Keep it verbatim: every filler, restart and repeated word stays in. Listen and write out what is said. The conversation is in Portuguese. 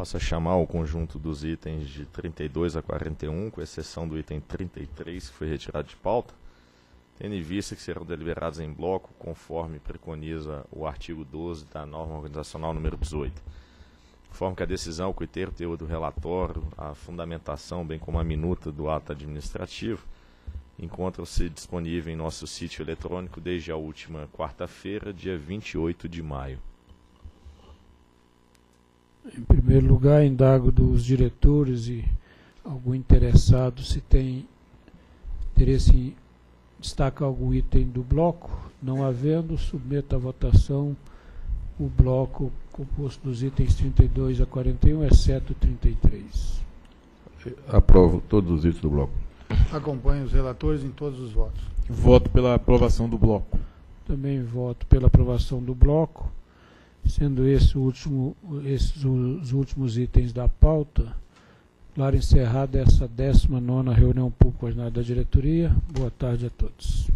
passa a chamar o conjunto dos itens de trinta e dois a quarenta e um, com exceção do item trinta e três, que foi retirado de pauta, tendo em vista que serão deliberados em bloco, conforme preconiza o artigo doze da norma organizacional número dezoito. Conforme que a decisão, o critério, o teor do relatório, a fundamentação, bem como a minuta do ato administrativo, encontram-se disponíveis em nosso sítio eletrônico desde a última quarta-feira, dia vinte e oito de maio. Em primeiro lugar, indago dos diretores e algum interessado se tem interesse em destacar algum item do bloco. Não havendo, submeto à votação o bloco composto dos itens trinta e dois a quarenta e um, exceto trinta e três. Aprovo todos os itens do bloco. Acompanho os relatores em todos os votos. Voto pela aprovação do bloco. Também voto pela aprovação do bloco. Sendo esse o último, esses os últimos itens da pauta, claro encerrada essa décima nona reunião pública ordinária da diretoria. Boa tarde a todos.